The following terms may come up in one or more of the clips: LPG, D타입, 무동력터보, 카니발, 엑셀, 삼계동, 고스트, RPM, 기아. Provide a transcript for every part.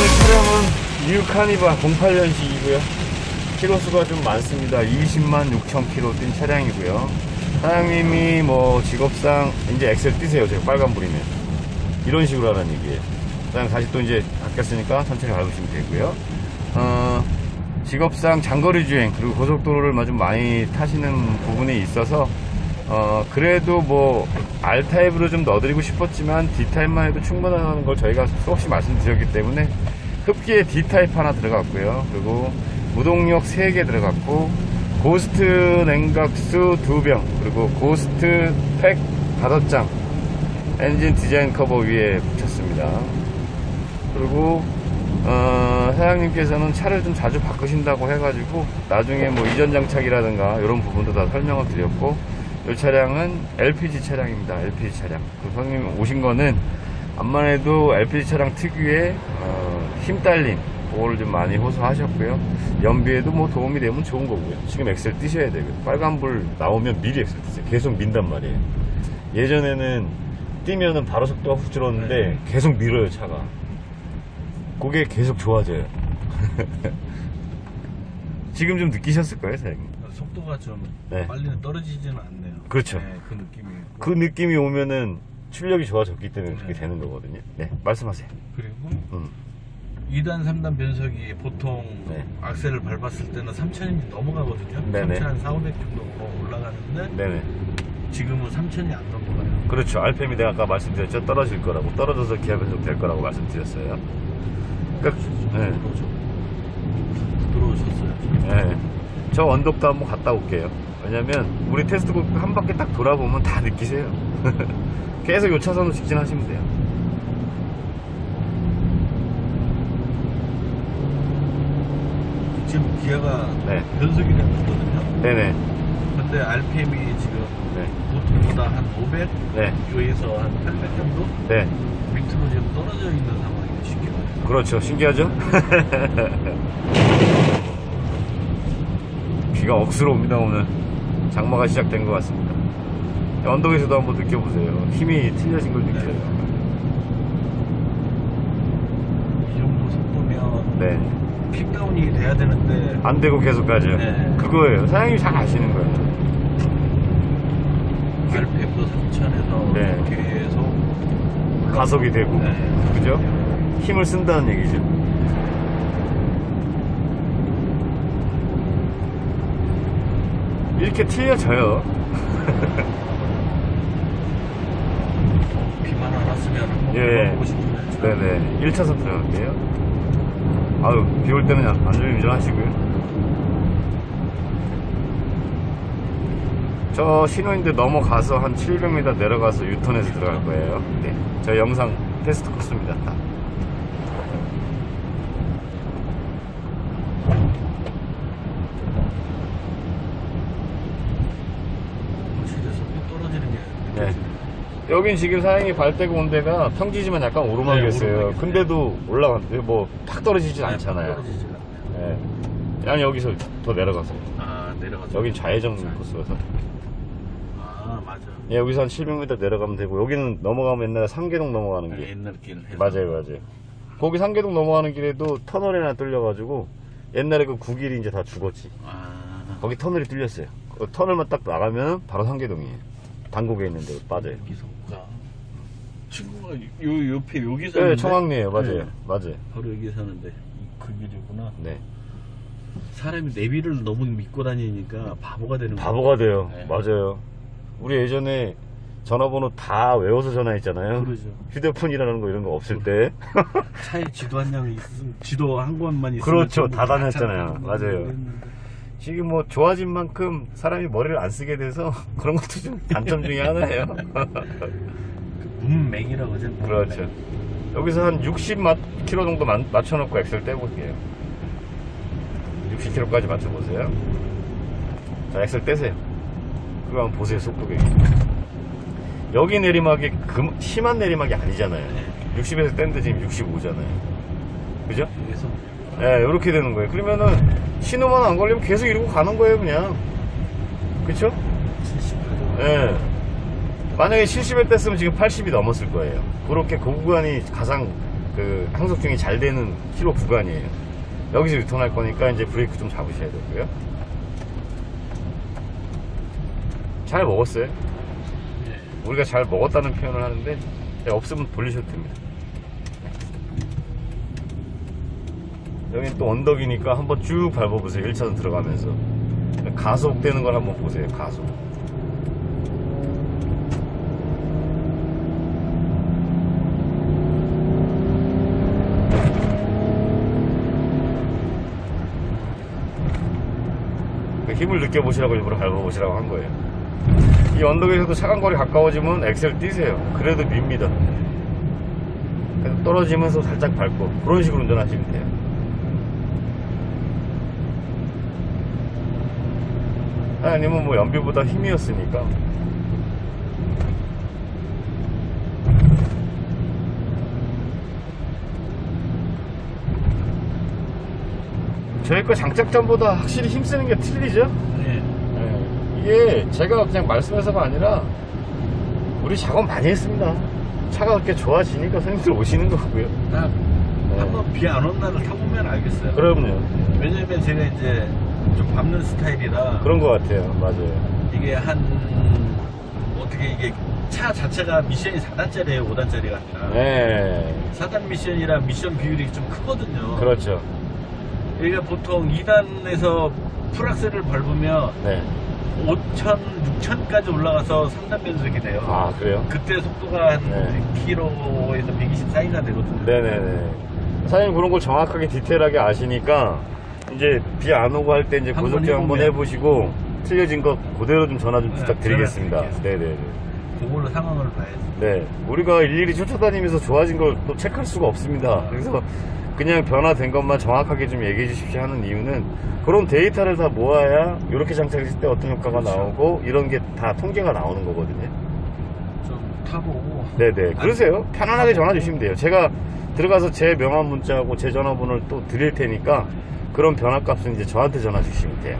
오늘 차량은 뉴 카니발 08년식이고요. 키로수가 좀 많습니다. 206,000km 뛴 차량이고요. 사장님이 뭐 직업상 이제 엑셀 뛰세요. 제가 빨간불이면 이런 식으로 하라는 얘기예요. 그다음 다시 또 이제 바뀌었으니까 천천히 밟으시면 되고요. 직업상 장거리 주행 그리고 고속도로를 좀 많이 타시는 부분에 있어서 그래도 뭐 R타입으로 좀 넣어드리고 싶었지만 D타입만 해도 충분하다는 걸 저희가 수없이 말씀드렸기 때문에 흡기에 D타입 하나 들어갔고요. 그리고 무동력 3개 들어갔고 고스트 냉각수 2병 그리고 고스트 팩 5장 엔진 디자인 커버 위에 붙였습니다. 그리고 사장님께서는 차를 좀 자주 바꾸신다고 해가지고 나중에 뭐 이전 장착이라든가 이런 부분도 다 설명을 드렸고 이 차량은 LPG 차량입니다. LPG 차량. 그 손님 오신 거는 암만 해도 LPG 차량 특유의 힘 딸림 그거를 좀 많이 호소하셨고요. 연비에도 뭐 도움이 되면 좋은 거고요. 지금 엑셀 뛰셔야 돼요. 빨간불 나오면 미리 엑셀 뛰세요. 계속 민단 말이에요. 예전에는 뛰면은 바로 속도가 훅 줄었는데 계속 밀어요 차가. 그게 계속 좋아져요. 지금 좀 느끼셨을 거예요 사장님. 속도가 좀 네. 빨리는 떨어지지는 않네요. 그렇죠. 네, 그 느낌이 있고. 그 느낌이 오면은 출력이 좋아졌기 때문에 네. 그렇게 되는 거거든요. 네, 말씀하세요. 그리고 2단, 3단 변속이 보통 네. 악셀을 밟았을 때는 3,000이 넘어가거든요. 네네. 3,000 한 4,500 정도 올라가는데 네네. 지금은 3,000이 안 넘어가요. 그렇죠. RPM이 내가 아까 말씀드렸죠. 떨어질 거라고. 떨어져서 기아 변속 될 거라고 말씀드렸어요. 그러니까 네. 들어오셨어요. 네. 저 언덕도 한번 갔다 올게요. 왜냐면 우리 테스트 곡 한 바퀴 딱 돌아보면 다 느끼세요. 계속 이 차선으로 직진하시면 돼요. 지금 기아가 네. 변속이 되는 거거든요. 네네. 근데 RPM이 지금 네. 보통보다 한 500? 네. 여기서 한 800 정도? 네. 밑으로 지금 떨어져 있는 상황이 쉽게 말해요. 그렇죠. 신기하죠? 비가 억수로 옵니다. 오늘 장마가 시작된 것 같습니다. 언덕에서도 한번 느껴보세요. 힘이 틀려진 걸 느껴요. 네. 이 정도 속도면 네. 픽다운이 돼야 되는데 안 되고 계속 가죠. 네. 그거예요. 사장님이 잘 아시는 거예요. RPM도 3,000에서 네. 계속 가속이 되고 네. 그죠? 힘을 쓴다는 얘기죠. 이렇게 틀려져요. 비만 안 왔으면 예. 보고 싶은데. 네네. 1차선 들어갈게요. 아유, 비 올 때는 안전히 운전하시고요. 저 신호인데 넘어가서 한 700m 내려가서 유턴해서 들어갈 거예요. 네. 저 영상 테스트 코스입니다. 딱. 네. 여긴 지금 사양이 발대고 온 데가 평지지만 약간 오르막이었어요. 네, 근데도 올라갔는데 뭐 팍 떨어지진 않잖아요. 떨어지진 않아요. 네. 그냥 여기서 더 내려가서. 아, 내려가서. 여긴 좌회전 코스라서. 아, 맞아. 예, 여기서 한 700m 내려가면 되고 여기는 넘어가면 옛날에 삼계동 넘어가는 길. 아, 옛날 길. 맞아요, 맞아요. 거기 삼계동 넘어가는 길에도 터널이 하나 뚫려가지고 옛날에 그 구길이 이제 다 죽었지. 아. 거기 터널이 뚫렸어요. 그 터널만 딱 나가면 바로 삼계동이에요. 당국에 있는데 빠져요. 여기서가 친구가 요 옆에 여기 사는데. 네, 청학리에요. 맞아요. 네. 맞아요. 바로 여기 사는데 그 길이구나. 네. 사람이 내비를 너무 믿고 다니니까 바보가 되는 거예요. 바보가 돼요. 네. 맞아요. 우리 예전에 전화번호 다 외워서 전화했잖아요. 그러죠. 휴대폰이라는 거 이런 거 없을 때 차에 지도 한 장이 있으면 지도 한 권만 있으면 그렇죠. 다 다녔잖아요. 맞아요. 그랬는데. 지금 뭐 좋아진 만큼 사람이 머리를 안 쓰게 돼서 그런 것도 좀 단점 중에 하나예요. 문맹이라고 하죠. 그렇죠. 여기서 한 60km 정도 맞춰놓고 엑셀 떼볼게요. 60km까지 맞춰보세요. 자, 엑셀 떼세요. 그거 한번 보세요. 속도계. 여기 내리막이 심한 내리막이 아니잖아요. 60에서 뗀데 지금 65잖아요. 그죠? 네, 이렇게 되는 거예요. 그러면은 신호만 안 걸리면 계속 이러고 가는 거예요, 그냥. 그쵸? 70. 네. 만약에 70에 뗐으면 지금 80이 넘었을 거예요. 그렇게 그 구간이 가장 그 항석증이 잘 되는 킬로 구간이에요. 여기서 유턴할 거니까 이제 브레이크 좀 잡으셔야 되고요. 잘 먹었어요. 네. 우리가 잘 먹었다는 표현을 하는데 없으면 돌리셔도 됩니다. 여긴 또 언덕이니까 한번 쭉 밟아보세요. 1차선 들어가면서 가속되는 걸 한번 보세요. 가속. 힘을 느껴보시라고 일부러 밟아보시라고 한 거예요. 이 언덕에서도 차간거리 가까워지면 엑셀 뛰세요. 그래도 밉니다. 그래서 떨어지면서 살짝 밟고 그런 식으로 운전하시면 돼요. 아니면 뭐 연비보다 힘이었으니까. 저희 거 장착전보다 확실히 힘쓰는 게 틀리죠? 네. 네. 이게 제가 그냥 말씀해서가 아니라 우리 작업 많이 했습니다. 차가 그렇게 좋아지니까 선생님들 오시는 거고요. 딱 한번 비 안 온 날을 타보면 알겠어요. 그럼요. 왜냐면 제가 이제 좀 밟는 스타일이라 그런 것 같아요. 맞아요. 이게 한 어떻게 이게 차 자체가 미션이 4단짜리에요 5단짜리가 아니라. 네. 4단 미션이라 미션 비율이 좀 크거든요. 그렇죠. 그러니까 보통 2단에서 풀악셀을 밟으면 네. 5,000, 6,000까지 올라가서 3단 변속이 돼요. 아, 그래요? 그때 속도가 한 100km에서 120 사이가 되거든요. 네네네. 사장님 그런 걸 정확하게 디테일하게 아시니까 이제 비 안 오고 할 때 이제 고속정 한번 해보시고 틀려진 거 그대로 좀 전화 좀 부탁드리겠습니다. 네네네. 그걸로 상황을 봐야지. 네. 우리가 일일이 쫓아다니면서 좋아진 걸 또 체크할 수가 없습니다. 그래서 그냥 변화된 것만 정확하게 좀 얘기해 주십시오 하는 이유는 그런 데이터를 다 모아야 이렇게 장착했을 때 어떤 효과가 그렇죠. 나오고 이런 게 다 통계가 나오는 거거든요. 좀 타보고. 네네. 그러세요. 편안하게 전화 주시면 돼요. 제가 들어가서 제 명함 문자하고 제 전화번호를 또 드릴 테니까 그런 변화 값은 이제 저한테 전화 주시면 돼요.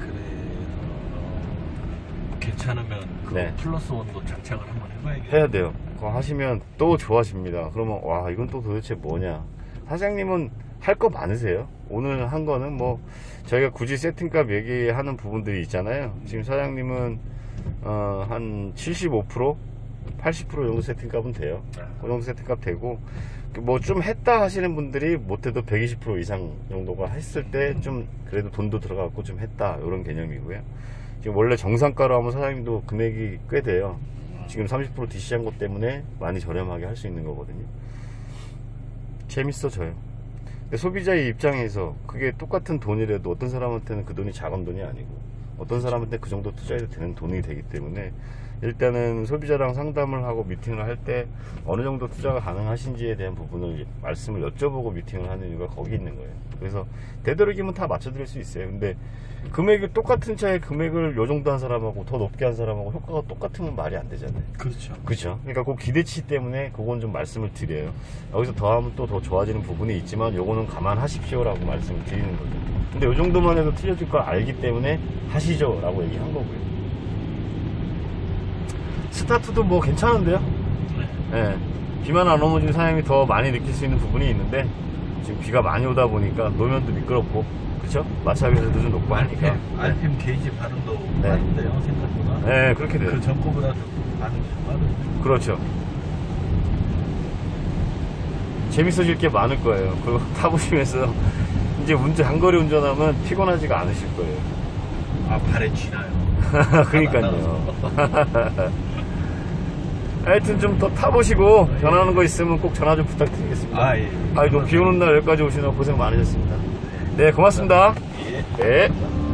그래서 괜찮으면 네. 플러스 원도 장착을 한번 해봐야겠네요. 해야 돼요. 그거 하시면 또 좋아집니다. 그러면 와 이건 또 도대체 뭐냐. 사장님은 할 거 많으세요. 오늘 한 거는 뭐 저희가 굳이 세팅값 얘기하는 부분들이 있잖아요. 지금 사장님은 한 75% 80% 정도 세팅값은 돼요. 그 정도 세팅값 되고 뭐 좀 했다 하시는 분들이 못해도 120% 이상 정도가 했을 때 좀 그래도 돈도 들어가고 좀 했다 이런 개념이고요. 지금 원래 정상가로 하면 사장님도 금액이 꽤 돼요. 지금 30% DC한 것 때문에 많이 저렴하게 할 수 있는 거거든요. 재밌어져요. 소비자의 입장에서 그게 똑같은 돈이라도 어떤 사람한테는 그 돈이 작은 돈이 아니고 어떤 사람한테 그 정도 투자해도 되는 돈이 되기 때문에 일단은 소비자랑 상담을 하고 미팅을 할 때 어느 정도 투자가 가능하신지에 대한 부분을 말씀을 여쭤보고 미팅을 하는 이유가 거기 있는 거예요. 그래서 되도록이면 다 맞춰드릴 수 있어요. 근데 금액이 똑같은 차의 금액을 요 정도 한 사람하고 더 높게 한 사람하고 효과가 똑같으면 말이 안 되잖아요. 그렇죠. 그렇죠. 그러니까 그 기대치 때문에 그건 좀 말씀을 드려요. 여기서 더하면 또 더 좋아지는 부분이 있지만 요거는 감안하십시오라고 말씀을 드리는 거죠. 근데 요 정도만 해도 틀려질 걸 알기 때문에 하시죠라고 얘기한 거고요. 스타트도 뭐 괜찮은데요? 네. 비만 안 오면 지금 사장님이 더 많이 느낄 수 있는 부분이 있는데 지금 비가 많이 오다 보니까 노면도 미끄럽고 그쵸? 마찰비에서도 좀 높고 하니까 RPM 게이지 반응도 빠른데요 네. 생각보다 네 그렇게 돼요. 그 전거보다 반응이 좀 빠르죠. 그렇죠. 재밌어질 게 많을 거예요. 그리고 타보시면서 이제 장거리 운전하면 피곤하지가 않으실 거예요. 아 발에 쥐나요? 그니까요. 하여튼 좀 더 타보시고 전화하는 거 있으면 꼭 전화 좀 부탁드리겠습니다. 아, 예. 아, 비 오는 날 여기까지 오시느라 고생 많으셨습니다. 네, 고맙습니다. 예. 네.